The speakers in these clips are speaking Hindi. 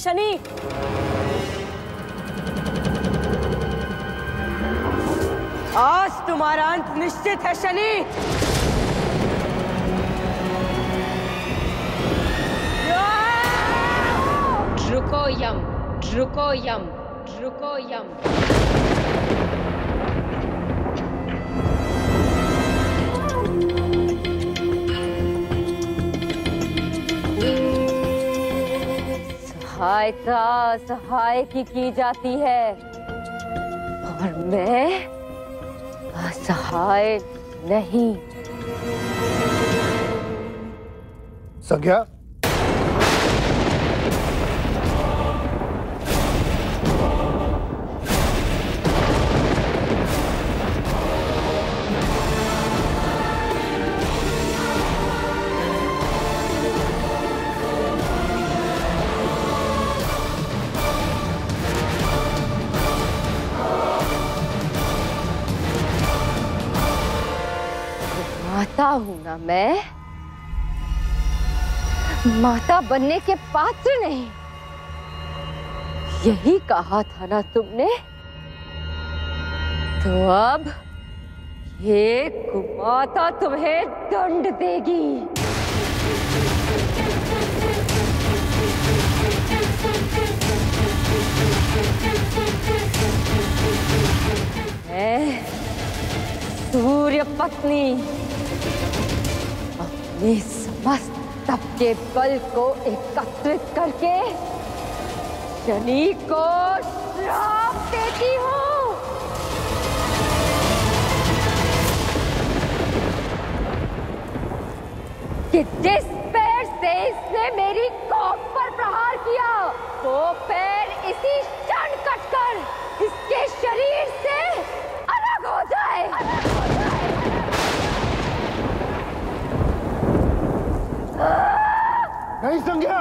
शनि, आज तुम्हारा अंत निश्चित है। शनि, रुको यम, रुको यम, रुको यम। सहायता सहाय की जाती है और मैं असहाय नहीं। संज्ञा, हूं ना मैं, माता बनने के पात्र नहीं, यही कहा था ना तुमने? तो अब ये कुमाता तुम्हें दंड देगी। मैं सूर्य पत्नी इस समस्त तप के बल को एकत्रित करके शनि को श्राप देती हूँ। कि जिस पैर से इसने मेरी कोप पर प्रहार किया, वो पैर इसी क्षण कटकर इसके शरीर से अलग हो जाए, अलग हो जाए। नहीं संज्ञा,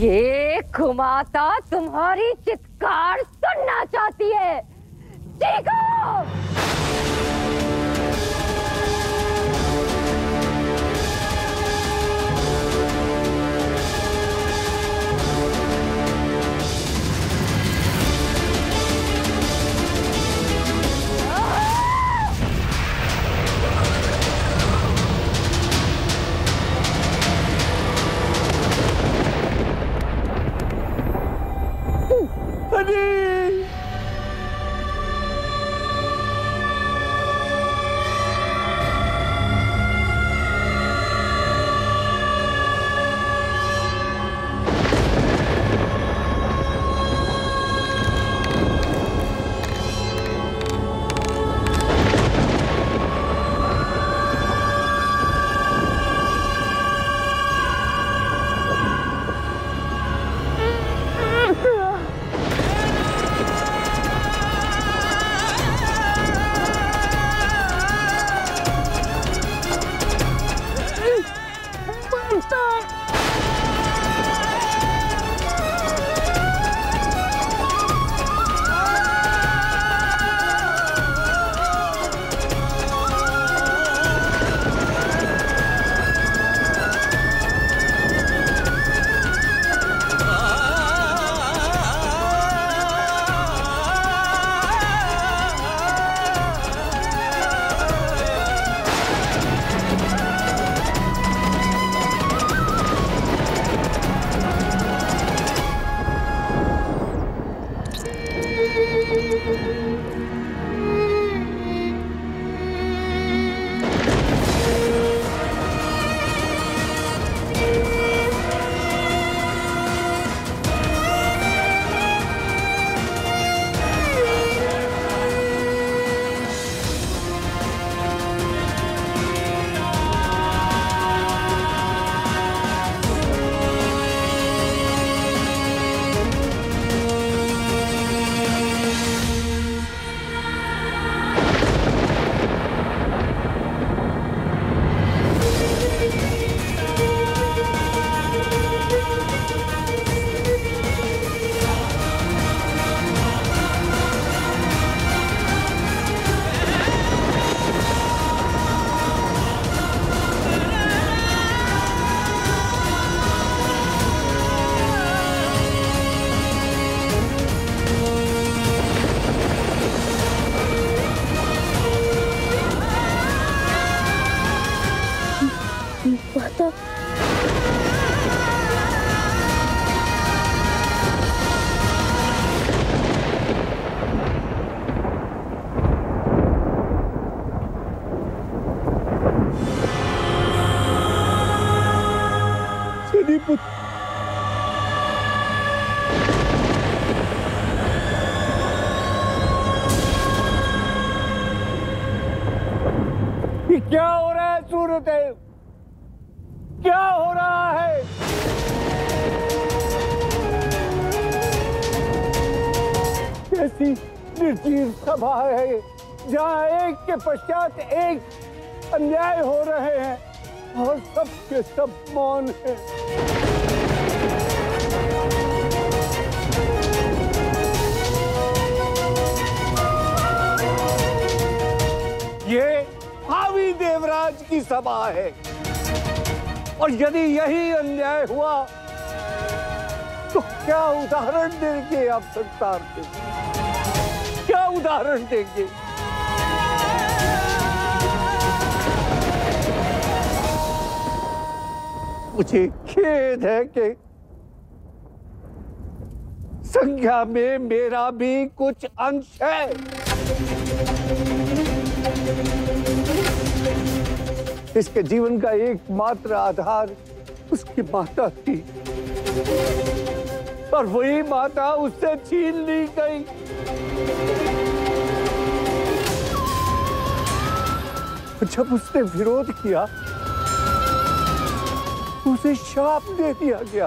ये कुमाता तुम्हारी चित्कार सुनना चाहती है। देखो! क्या हो रहा है सूर्य देव, क्या हो रहा है? कैसी निर्जीव सभा है जहाँ एक के पश्चात एक अन्याय हो रहे हैं और सब के सब मौन है। ये हावी देवराज की सभा है और यदि यही अन्याय हुआ तो क्या उदाहरण देंगे आप संसार के, क्या उदाहरण देंगे? मुझे खेद है कि संज्ञा में मेरा भी कुछ अंश है। इसके जीवन का एकमात्र आधार उसकी माता थी, पर वही माता उससे छीन ली गई। जब उसने विरोध किया उसे शाप दे दिया गया।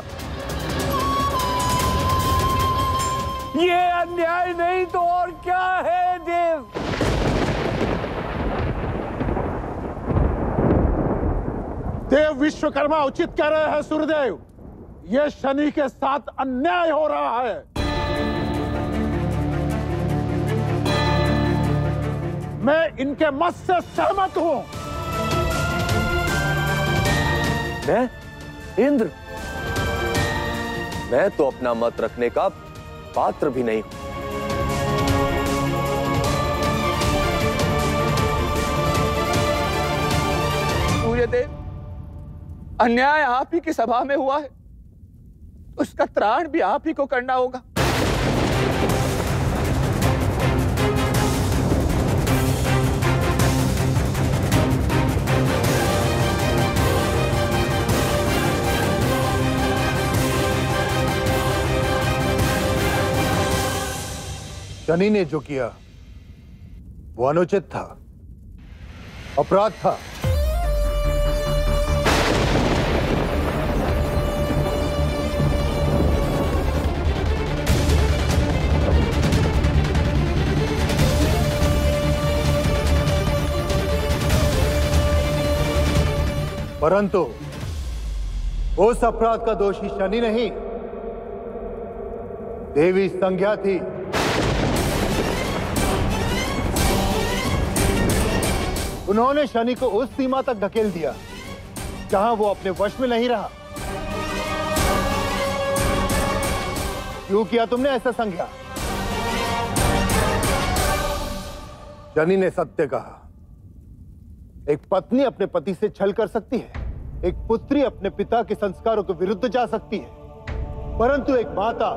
ये अन्याय नहीं तो और क्या है देव? देव विश्वकर्मा उचित कह रहे हैं सूर्यदेव, ये शनि के साथ अन्याय हो रहा है। मैं इनके मत से सहमत हूं। मैं इंद्र, मैं तो अपना मत रखने का पात्र भी नहीं हूं। सूर्यदेव, अन्याय आप ही की सभा में हुआ है, उसका त्राण भी आप ही को करना होगा। शनि ने जो किया वो अनुचित था, अपराध था। परंतु उस अपराध का दोषी शनि नहीं, देवी संज्ञा थी। उन्होंने शनि को उस सीमा तक धकेल दिया जहां वो अपने वश में नहीं रहा। क्यों किया तुमने ऐसा संज्ञा? शनि ने सत्य कहा। एक पत्नी अपने पति से छल कर सकती है, एक पुत्री अपने पिता के संस्कारों के विरुद्ध जा सकती है, परंतु एक माता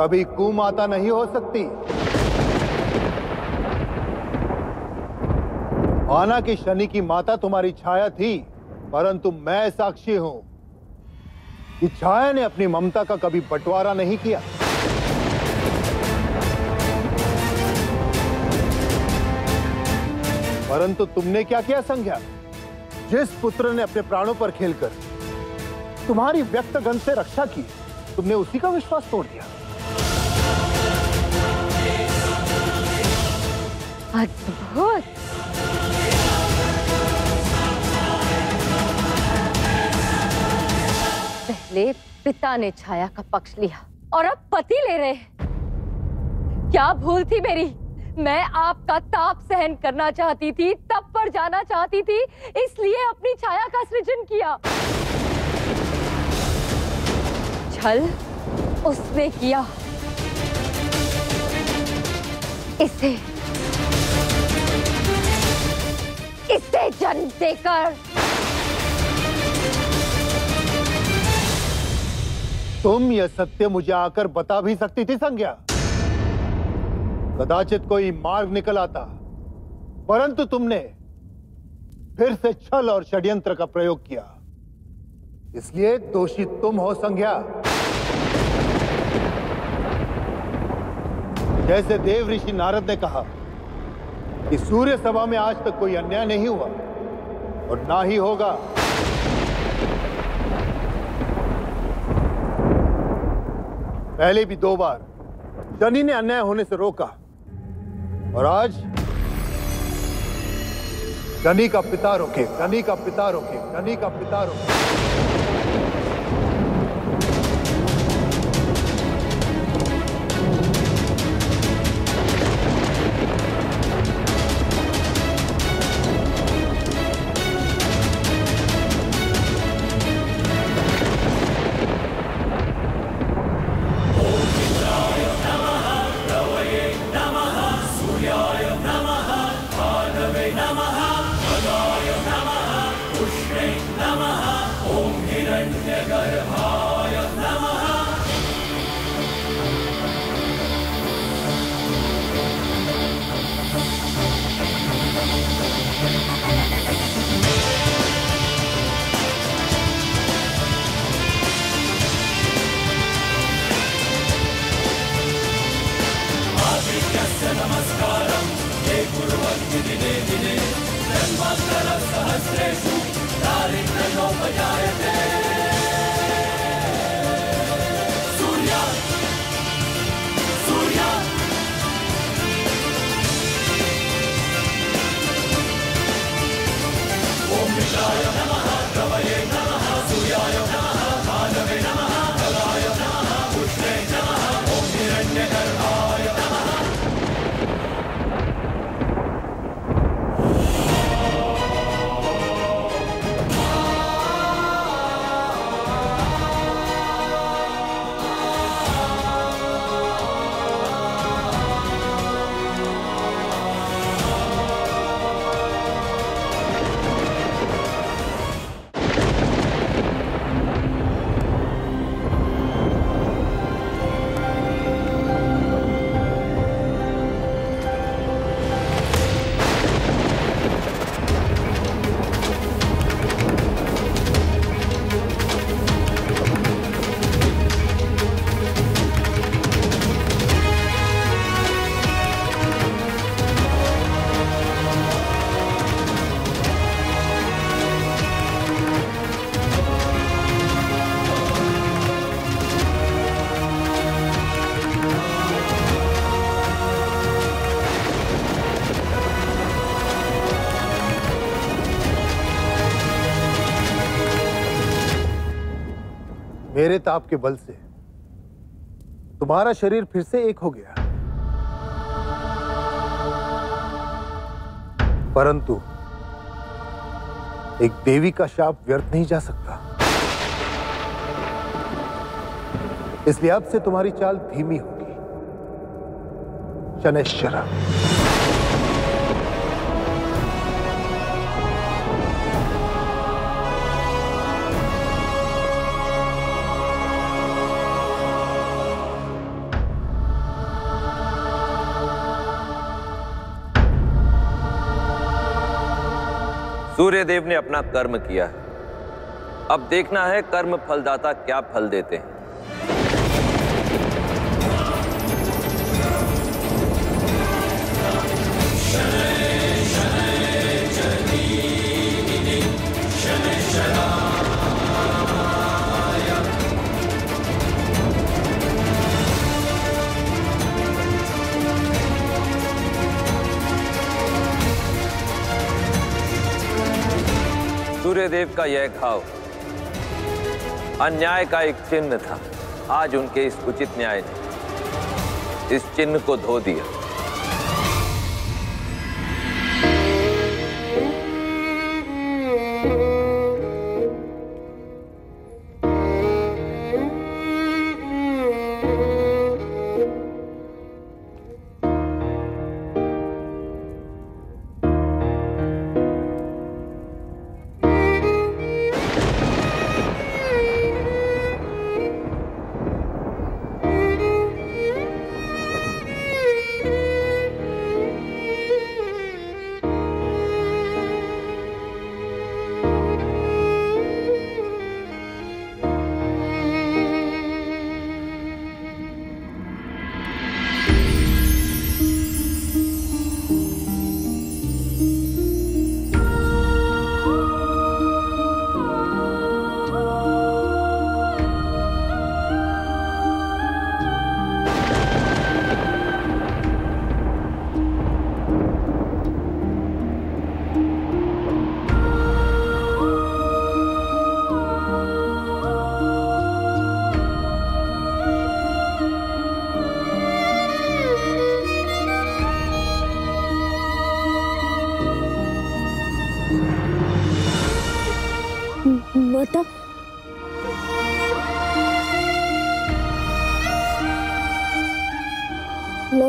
कभी कुमाता नहीं हो सकती। माना कि शनि की माता तुम्हारी छाया थी, परंतु मैं साक्षी हूं कि छाया ने अपनी ममता का कभी बंटवारा नहीं किया। परंतु तुमने क्या किया संज्ञा? जिस पुत्र ने अपने प्राणों पर खेलकर तुम्हारी व्यक्त गंध से रक्षा की, तुमने उसी का विश्वास तोड़ दिया। अद्भुत। पहले पिता ने छाया का पक्ष लिया और अब पति ले रहे हैं। क्या भूल थी मेरी? मैं आपका ताप सहन करना चाहती थी, तप पर जाना चाहती थी, इसलिए अपनी छाया का सृजन किया। छल उसने किया, इसे जन्म देकर तुम यह सत्य मुझे आकर बता भी सकती थी संज्ञा। कदाचित कोई मार्ग निकल आता, परंतु तुमने फिर से छल और षड्यंत्र का प्रयोग किया, इसलिए दोषी तुम हो संज्ञा। जैसे देव ऋषि नारद ने कहा, कि सूर्य सभा में आज तक कोई अन्याय नहीं हुआ और ना ही होगा। पहले भी दो बार शनि ने अन्याय होने से रोका और आज शनि का पिता रोके, शनि का पिता रोके, शनि का पिता रोके। मेरे ताप के बल से तुम्हारा शरीर फिर से एक हो गया, परंतु एक देवी का शाप व्यर्थ नहीं जा सकता। इसलिए अब से तुम्हारी चाल धीमी होगी शनैश्चरा। सूर्य देव ने अपना कर्म किया है, अब देखना है कर्म फलदाता क्या फल देते हैं। सूर्य देव का यह घाव अन्याय का एक चिन्ह था, आज उनके इस उचित न्याय ने इस चिन्ह को धो दिया।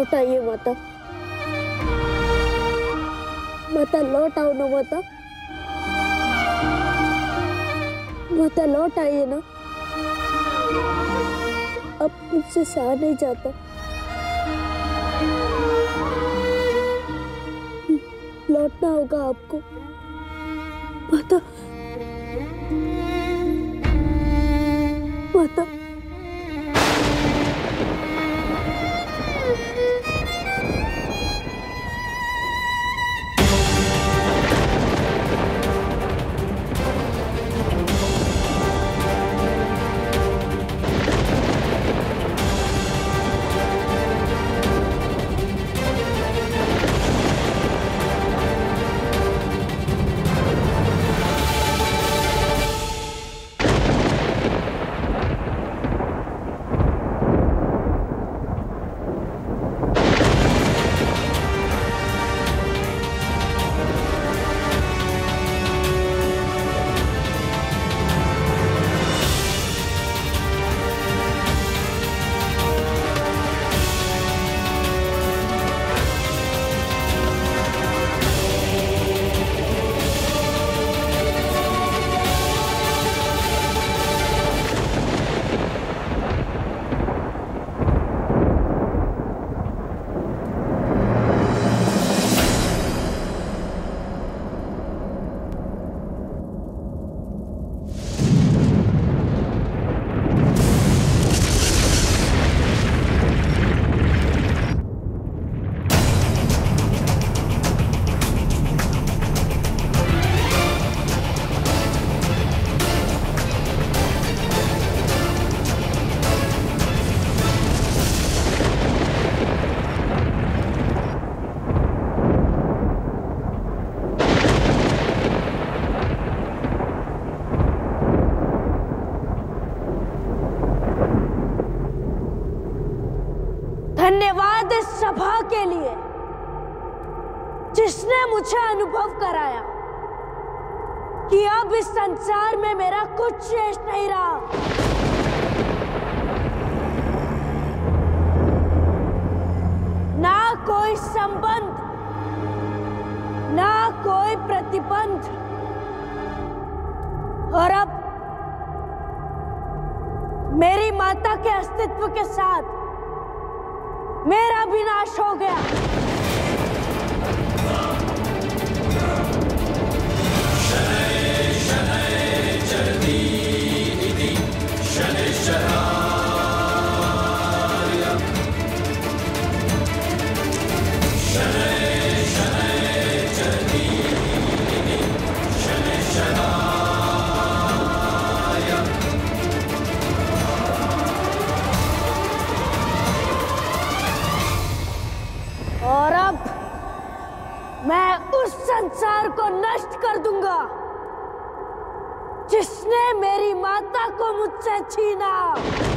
लौटाइए माता, माता लौट आओ ना, माता माता लौट आइए ना, अब मुझसे सहा नहीं जाता, लौटना होगा आपको माता। माता धन्यवाद इस सभा के लिए जिसने मुझे अनुभव कराया कि अब इस संसार में मेरा कुछ शेष नहीं रहा, ना कोई संबंध ना कोई प्रतिबंध, और अब मेरी माता के अस्तित्व के साथ मेरा विनाश हो गया। शनै शनै चरति इति शनैश्चरार्य, शनै शनै चरति इति शनैश्चरार्य। और अब मैं उस संसार को नष्ट कर दूंगा जिसने मेरी माता को मुझसे छीना।